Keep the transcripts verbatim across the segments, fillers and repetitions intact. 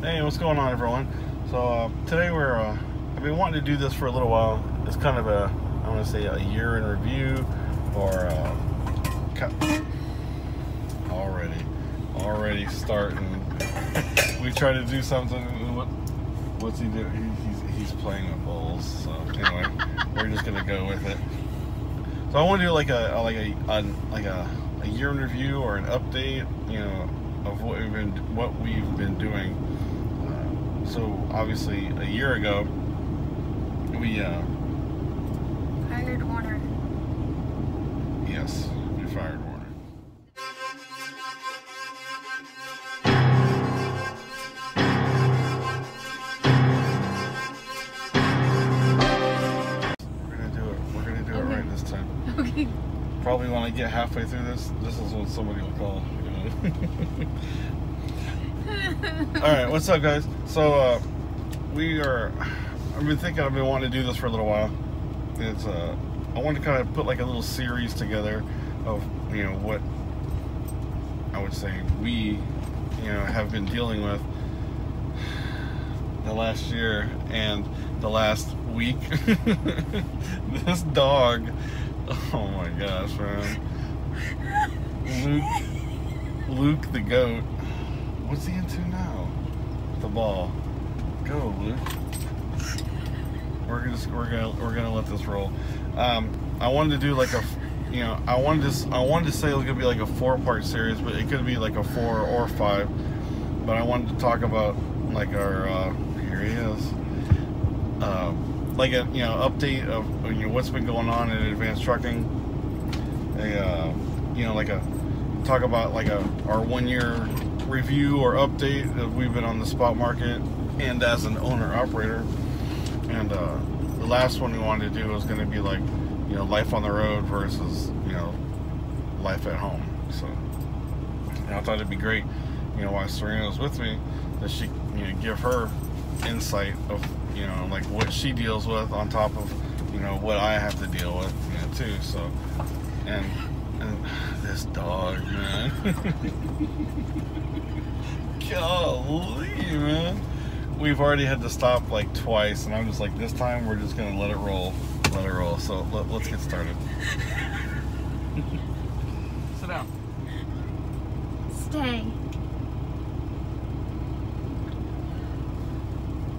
Hey, what's going on, everyone? So uh, today we're uh, I've been wanting to do this for a little while. It's kind of a I want to say a year in review or uh, already already starting. We try to do something. What, what's he doing? He, he's he's playing with bowls. So anyway, we're just gonna go with it. So I want to do like a, a like a, a like a, a year in review or an update. You know, of what we've been what we've been doing. So obviously a year ago we uh, fired Warner. Yes, we fired Warner. We're gonna do it. We're gonna do okay. It right this time. Okay. Probably when I get halfway through this, this is when somebody will call. You know? Alright, what's up, guys? So, uh, we are, I've been thinking, I've been wanting to do this for a little while. It's, uh, I wanted to kind of put like a little series together of, you know, what I would say we, you know, have been dealing with the last year and the last week. This dog, oh my gosh, man. Luke, Luke the goat. What's he into now? The ball. Go, Luke. We're gonna we're gonna we're gonna let this roll. Um, I wanted to do like a, you know, I wanted to I wanted to say it was gonna be like a four-part series, but it could be like a four or five. But I wanted to talk about like our uh, here he is, uh, like a you know update of you know what's been going on in Advanced Trucking. A uh, you know like a talk about like a our one-year review or update that we've been on the spot market and as an owner operator. And uh, the last one we wanted to do was going to be like you know life on the road versus you know life at home. So and I thought it'd be great you know while Serena was with me that she you know give her insight of you know like what she deals with on top of you know what I have to deal with you know too. So and and this dog, man. Golly, man. We've already had to stop like twice, and I'm just like, this time we're just gonna let it roll, let it roll. So let, let's get started. Sit down. Stay.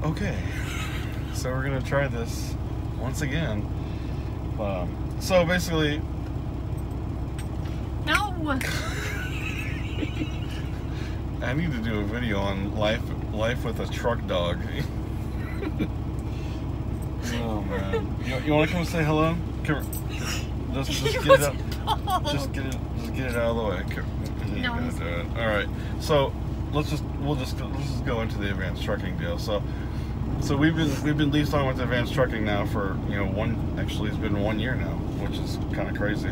Okay. So we're gonna try this once again. Um, so basically. No. I need to do a video on life life with a truck dog. Oh man. You, you wanna come say hello? Come here. Just, just get it up. Just get it just get it out of the way. Come, no, I'm sorry. Alright. So let's just we'll just let's just go into the Advanced Trucking deal. So so we've been we've been leased on with Advanced Trucking now for you know one actually it's been one year now, which is kinda crazy.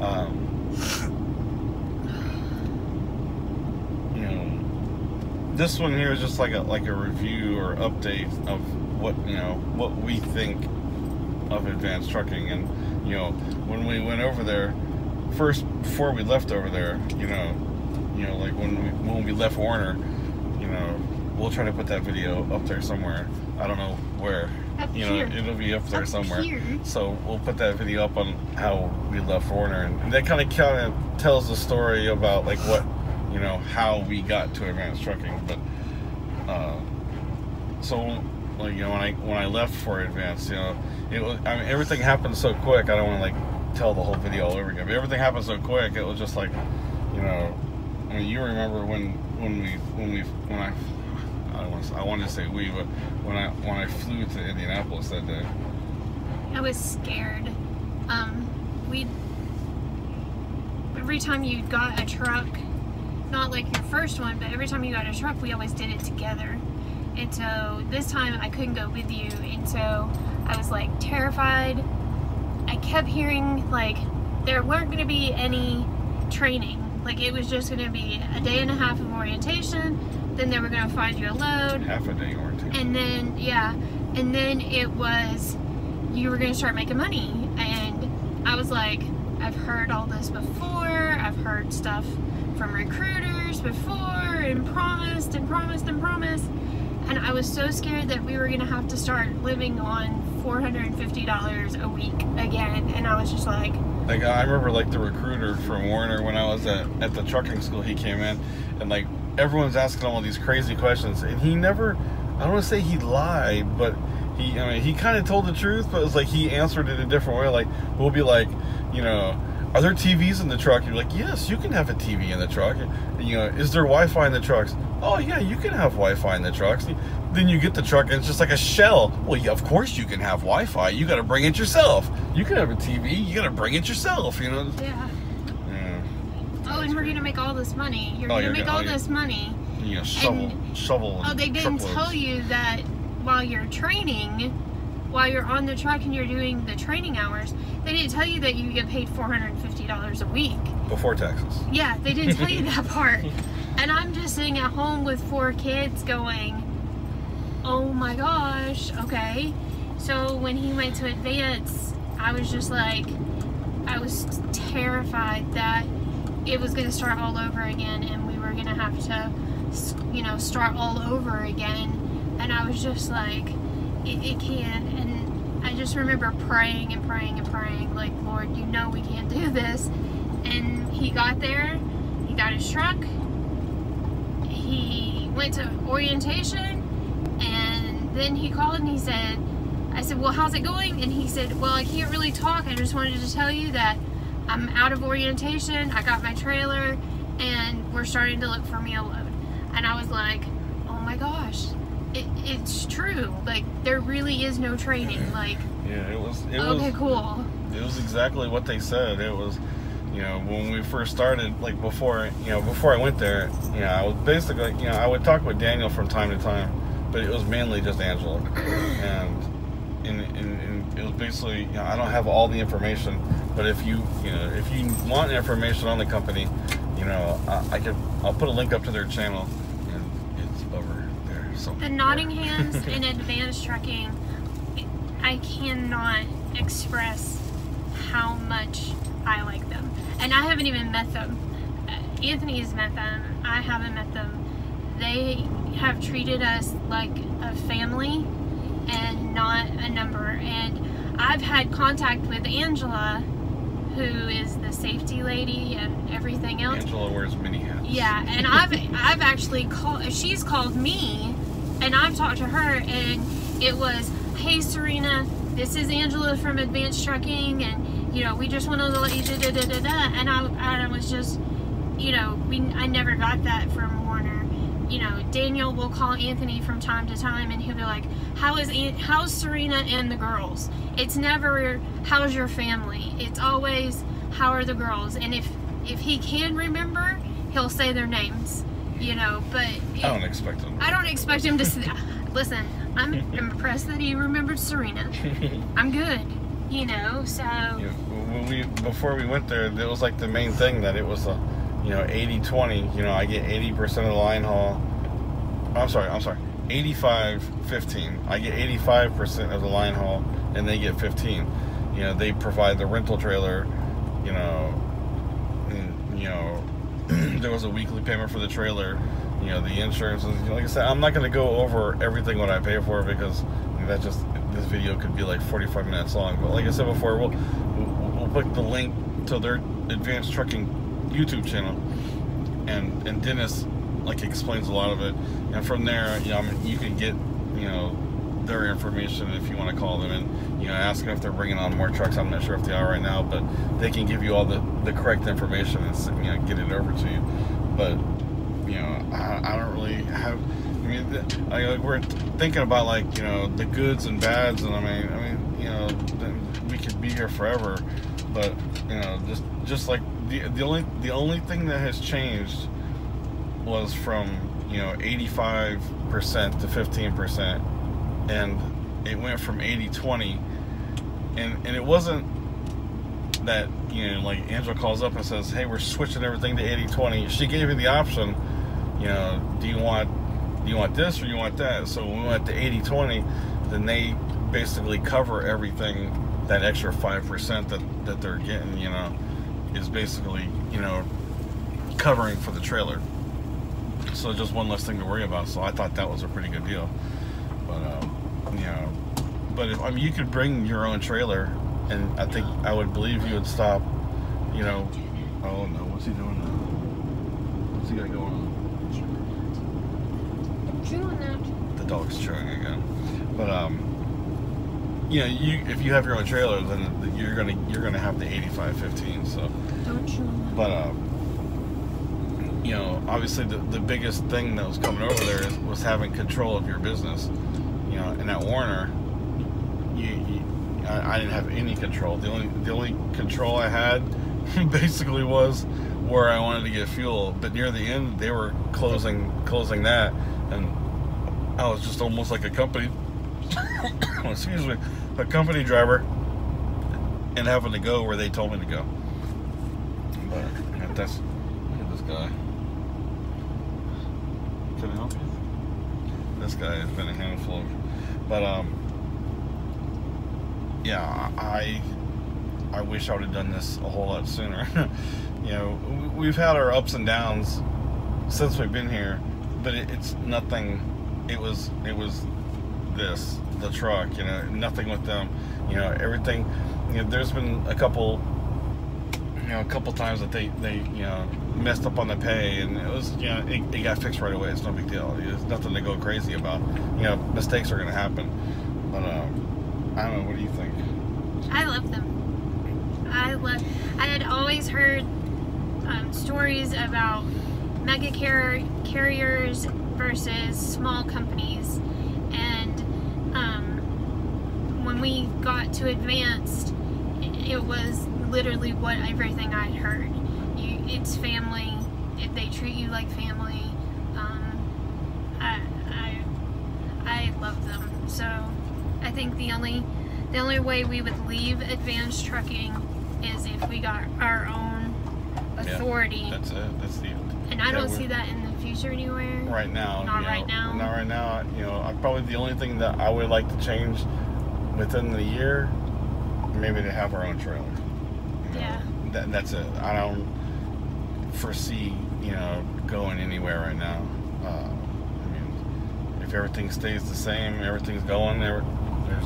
Um This one here is just like a like a review or update of what you know what we think of Advanced Trucking. And you know when we went over there first before we left over there, you know, you know like when we when we left Warner, you know, we'll try to put that video up there somewhere. I don't know where. Up you know, here. It'll be up there up somewhere. Here. So we'll put that video up on how we left Warner, and that kind of kind of tells the story about like what. You know how we got to Advanced Trucking, but uh, so like you know when I when I left for Advanced, you know it was I mean everything happened so quick. I don't want to like tell the whole video all over again. But everything happened so quick. It was just like you know I mean you remember when when we when we when I I don't want to, I wanted to say we but when I when I flew to Indianapolis that day. I was scared. Um, we every time you got a truck. Not like your first one, but every time you got a truck, we always did it together. And so this time I couldn't go with you, and so I was like terrified. I kept hearing like there weren't gonna be any training. Like it was just gonna be a day and a half of orientation, then they were gonna find you a load. Half a day orientation. And then, yeah, and then it was, you were gonna start making money. And I was like, I've heard all this before, I've heard stuff from recruiters, this before and promised and promised and promised, and I was so scared that we were gonna have to start living on four hundred fifty dollars a week again. And I was just like, like I remember like the recruiter from Warner when I was at, at the trucking school, he came in and like everyone's asking all these crazy questions, and he never, I don't want to say he lied, but he, I mean, he kind of told the truth, but it was like he answered it a different way. Like, we'll be like, you know, are there T Vs in the truck? You're like, yes, you can have a T V in the truck. And, you know, is there Wi-Fi in the trucks? Oh yeah, you can have Wi-Fi in the trucks. Then you get the truck and it's just like a shell. Well, yeah, of course you can have Wi-Fi. You got to bring it yourself. You can have a T V. You got to bring it yourself. You know. Yeah. yeah. Oh, and we're gonna make all this money. You're oh, gonna you're make gonna, all oh, this money. You know, shovel, and, shovel. And oh, they didn't tell you that while you're training. While you're on the truck and you're doing the training hours, they didn't tell you that you get paid four hundred fifty dollars a week. Before taxes. Yeah, they didn't tell you that part. And I'm just sitting at home with four kids going, oh my gosh, okay. So when he went to Advance, I was just like, I was terrified that it was gonna start all over again and we were gonna have to, you know, start all over again. And I was just like, It, it can, and I just remember praying and praying and praying, like, Lord, you know we can't do this. And he got there, he got his truck, he went to orientation, and then he called and he said, I said, well, how's it going? And he said, well, I can't really talk, I just wanted to tell you that I'm out of orientation, I got my trailer, and we're starting to look for me a load. And I was like, oh my gosh. It, it's true, like there really is no training. Like, yeah, it was it okay was, cool it was exactly what they said. It was, you know, when we first started, like before, you know, before I went there, you know, I was basically, you know, I would talk with Daniel from time to time, but it was mainly just Angela. and, and, and, and it was basically, you know, I don't have all the information, but if you, you know, if you want information on the company, you know, I, I could, I'll put a link up to their channel. The Nottinghams and Advanced Trucking, I cannot express how much I like them. And I haven't even met them. Anthony has met them. I haven't met them. They have treated us like a family and not a number. And I've had contact with Angela, who is the safety lady and everything else. Angela wears many hats. Yeah, and I've, I've actually called, she's called me, and I've talked to her, and it was, hey Serena, this is Angela from Advanced Trucking, and you know, we just wanted to let you da da da da da. And I, I was just, you know, we I never got that from Warner. You know, Daniel will call Anthony from time to time, and he'll be like, how is Aunt, how's Serena and the girls? It's never how's your family. It's always how are the girls. And if if he can remember, he'll say their names. You know, but it, I don't expect him. I don't expect him to say that. Listen, I'm impressed that he remembered Serena. I'm good, you know. So yeah, when we before we went there, it was like the main thing that it was a, you know, eighty twenty. You know, I get eighty percent of the line haul. I'm sorry, I'm sorry. eighty-five fifteen. I get eighty-five percent of the line haul, and they get fifteen. You know, they provide the rental trailer. You know, and, you know. There was a weekly payment for the trailer, you know, the insurance. Like I said, I'm not going to go over everything what I pay for, because that just, this video could be like forty-five minutes long. But like I said before, we'll we'll put the link to their Advanced Trucking YouTube channel, and and Dennis like explains a lot of it. And from there, you know, I mean, you can get, you know, their information if you want to call them and, you know, ask them if they're bringing on more trucks. I'm not sure if they are right now, but they can give you all the, the correct information and, you know, get it over to you. But, you know, I, I don't really have, I mean, I, like, we're thinking about, like, you know, the goods and bads, and I mean, I mean, you know, we could be here forever, but, you know, just, just like, the, the only, the only thing that has changed was from, you know, eighty-five percent to fifteen percent. And it went from eighty twenty, and and it wasn't that, you know, like Angela calls up and says, hey, we're switching everything to eighty twenty. She gave me the option, you know, do you want do you want this or you want that? So when we went to eighty twenty, then they basically cover everything. That extra five percent that that they're getting, you know, is basically, you know, covering for the trailer. so just one less thing to worry about. So I thought that was a pretty good deal. But um, you know, but if, I mean, you could bring your own trailer, and I think I would believe you would stop. You know, oh no, what's he doing now? What's he got going on? The dog's chewing again. But um, you know, you if you have your own trailer, then you're gonna you're gonna have the eighty-five fifteen. So, don't chew on that. But um. You know, obviously the, the biggest thing that was coming over there is, was having control of your business. You know, and at Warner, you, you, I, I didn't have any control. The only the only control I had basically was where I wanted to get fuel. But near the end, they were closing closing that, and I was just almost like a company, excuse me, a company driver, and having to go where they told me to go. But that's look at this guy. Can I help you? This guy has been a handful, but um, yeah, I I wish I would have done this a whole lot sooner. You know, we've had our ups and downs since we've been here, but it, it's nothing. It was it was this the truck, you know, nothing with them, you know, everything. You know, there's been a couple, you know, a couple times that they they you know. messed up on the pay, and it was, you know, it, it got fixed right away. It's no big deal. There's nothing to go crazy about. You know, mistakes are going to happen. But um, I don't know. What do you think? I love them. I love. I had always heard um, stories about mega car carriers versus small companies, and um, when we got to Advanced, it was literally what everything I'd heard. It's family. If they treat you like family, um, I, I I love them. So I think the only the only way we would leave Advanced Trucking is if we got our own authority. Yeah, that's it. That's the. And I don't see that in the future anywhere. Right now. Not right now. Not right now. You know, I probably the only thing that I would like to change within the year, maybe to have our own trailer. You know, yeah. That, that's it. I don't. Foresee, you know, going anywhere right now. Uh, I mean, if everything stays the same, everything's going there.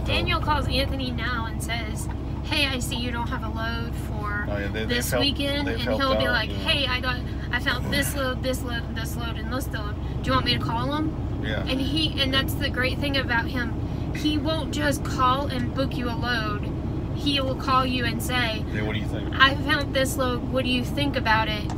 Daniel calls Anthony now and says, "Hey, I see you don't have a load for oh, yeah, they, this helped, weekend," and he'll out, be like, yeah. "Hey, I got, I found this load, this load, this load, and this load. Do you want me to call him?" Yeah. And he, and that's the great thing about him. He won't just call and book you a load. He will call you and say, "Hey, what do you think? I found this load. What do you think about it?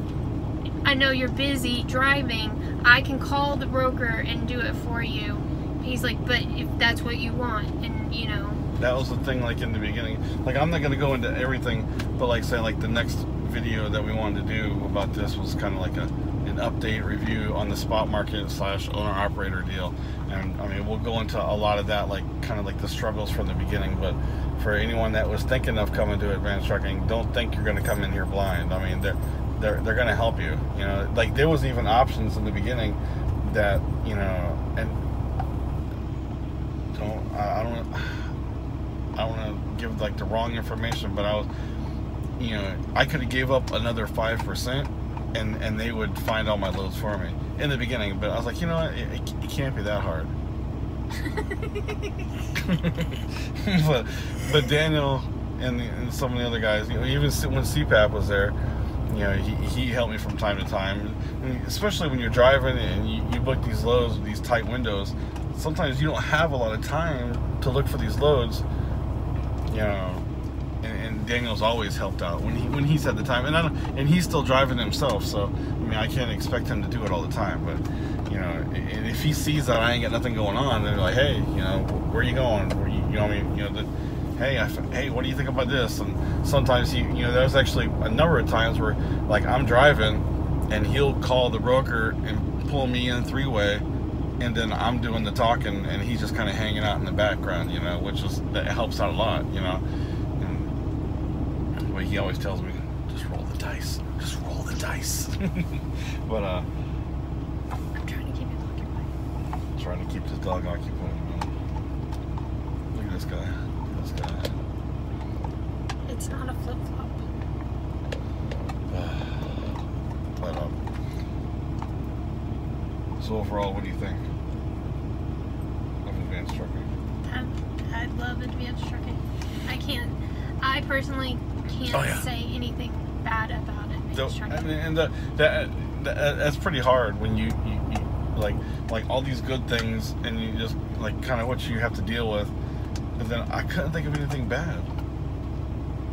I know you're busy driving. I can call the broker and do it for you." He's like, "But if that's what you want," and you know. That was the thing, like in the beginning. Like, I'm not gonna go into everything, but like say, like the next video that we wanted to do about this was kind of like a an update review on the spot market slash owner operator deal, and I mean we'll go into a lot of that, like kind of like the struggles from the beginning. But for anyone that was thinking of coming to Advanced Trucking, don't think you're gonna come in here blind. I mean, they're. They're, they're going to help you, you know, like there was even options in the beginning that, you know, and don't, I, I don't, I don't want to give like the wrong information, but I was, you know, I could have gave up another five percent and, and they would find all my loads for me in the beginning. But I was like, you know what, it, it, it can't be that hard. but, but Daniel and, the, and some of the other guys, you know, even when C PAP was there, you know, he, he helped me from time to time, and especially when you're driving and you, you book these loads with these tight windows. Sometimes you don't have a lot of time to look for these loads, you know, and, and Daniel's always helped out when he when he's had the time, and I don't, and he's still driving himself, so I mean I can't expect him to do it all the time, but you know, and if he sees that I ain't got nothing going on, they're like, "Hey, you know, where are you going? Where you, you know what I mean, you know the, hey, I, hey, what do you think about this?" And sometimes he, you know, there's actually a number of times where, like, I'm driving, and he'll call the broker and pull me in three-way, and then I'm doing the talking, and he's just kind of hanging out in the background, you know, which is that helps out a lot, you know. And well, he always tells me, "Just roll the dice, just roll the dice." But uh, I'm trying to keep it occupied. Trying to keep this dog occupied. Look at this guy. God. It's not a flip flop. But um, So overall, what do you think of Advanced Trucking? Um, I love Advanced Trucking. I can't, I personally can't oh, yeah. say anything bad about Advanced Trucking. And, and the, the, the, that's pretty hard when you, you, you, like, like all these good things and you just, like, kind of what you have to deal with. But then I couldn't think of anything bad.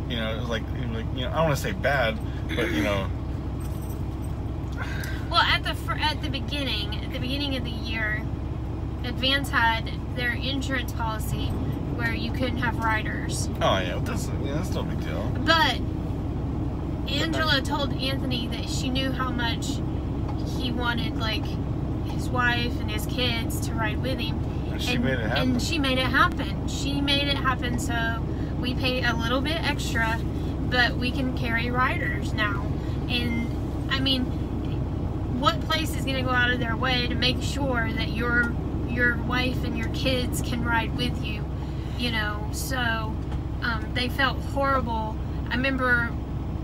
You know, it was like, it was like, you know, I don't want to say bad, but, you know. Well, at the at the beginning, at the beginning of the year, Advance had their insurance policy where you couldn't have riders. Oh yeah, that's yeah, that's no big deal. But Angela told Anthony that she knew how much he wanted, like, his wife and his kids to ride with him. And she and, made it happen. And she made it happen. She made it happen. So we pay a little bit extra, but we can carry riders now. And I mean, what place is going to go out of their way to make sure that your your wife and your kids can ride with you? You know, so um, they felt horrible. I remember,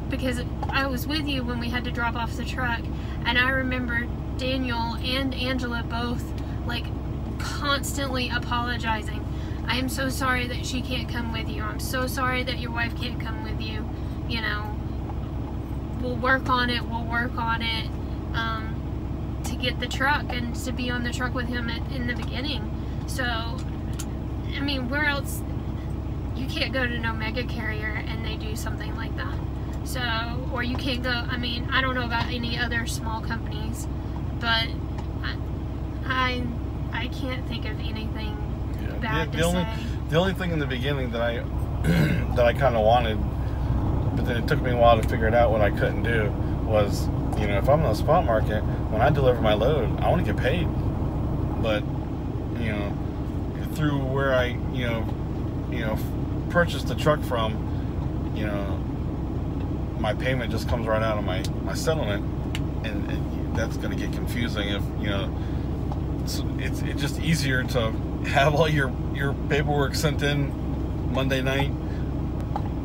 because I was with you when we had to drop off the truck, and I remember Daniel and Angela both, like, constantly apologizing. I am so sorry that she can't come with you. I'm so sorry that your wife can't come with you. You know, we'll work on it. We'll work on it um, to get the truck and to be on the truck with him at, in the beginning. So, I mean, where else? You can't go to an Omega carrier and they do something like that. So, or you can't go, I mean, I don't know about any other small companies, but I, I, I can't think of anything. Yeah, the only the only thing in the beginning that I that I kind of wanted, but then it took me a while to figure it out what I couldn't do, was, you know, if I'm in the spot market, when I deliver my load, I want to get paid. But, you know, through where I, you know, you know, purchased the truck from, you know, my payment just comes right out of my my settlement, and it, that's going to get confusing if, you know, so it's it's just easier to have all your your paperwork sent in Monday night,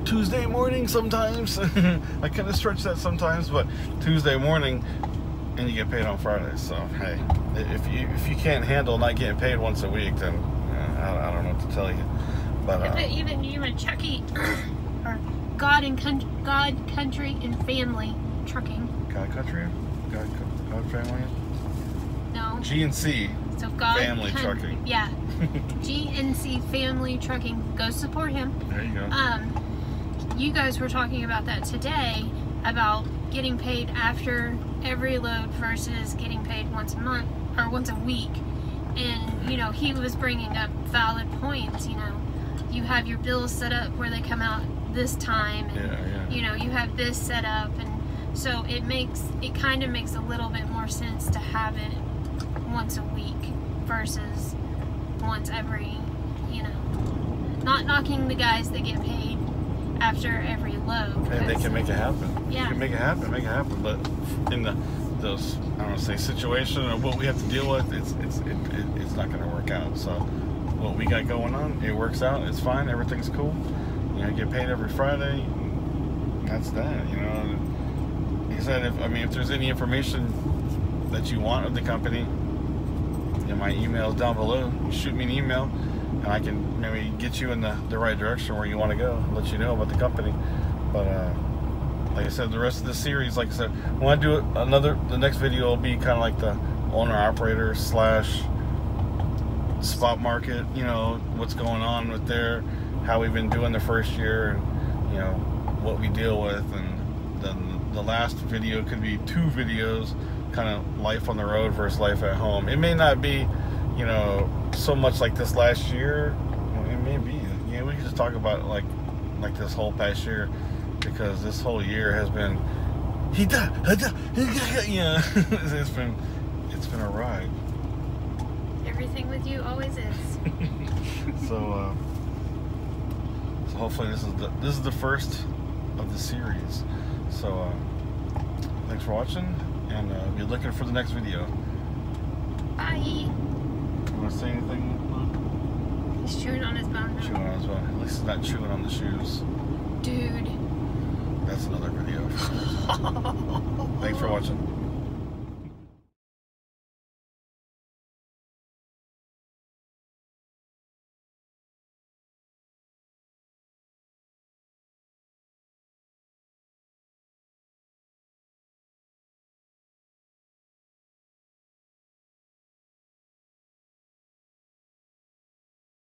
Tuesday morning sometimes. I kind of stretch that sometimes, but Tuesday morning, and you get paid on Friday. So hey, if you if you can't handle not getting paid once a week, then uh, I, I don't know what to tell you. But uh, yeah, but even even Chucky or God and country, God Country and Family Trucking. God Country, God God Family. No. G and C. So God Family Trucking. Yeah. G N C Family Trucking. Go support him. There you go. Um, you guys were talking about that today, about getting paid after every load versus getting paid once a month or once a week. And, you know, he was bringing up valid points. You know, you have your bills set up where they come out this time. And, yeah, yeah. You know, you have this set up, and so it makes it kind of makes a little bit more sense to have it once a week versus once every, you know, not knocking the guys that get paid after every load. And they can make it happen. Yeah. You can make it happen, make it happen. But in the, those, I don't want to say situation or what we have to deal with, it's, it's, it, it, it's not going to work out. So what we got going on, it works out. It's fine. Everything's cool. You know, you get paid every Friday. That's that, you know. He said, if, I mean, if there's any information that you want of the company, in my emails down below, shoot me an email, and I can maybe get you in the, the right direction where you want to go, let you know about the company. But uh, like I said, the rest of the series, like I said, when I do it, another, the next video will be kind of like the owner-operator slash spot market, you know, what's going on with there, how we've been doing the first year, and, you know, what we deal with. And then the last video could be two videos, kind of life on the road versus life at home. It may not be, you know, so much like this last year. It may be, you know, we can just talk about like like this whole past year, because this whole year has been, he died, he died, he died, you know, it's been it's been a ride. Everything with you always is. So, uh, so hopefully this is the this is the first of the series. So uh, thanks for watching. And uh, we're looking for the next video. Bye. You want to say anything? He's chewing on his bone now. Chewing on his bone. At least he's not chewing on the shoes. Dude. That's another video. Thanks for watching.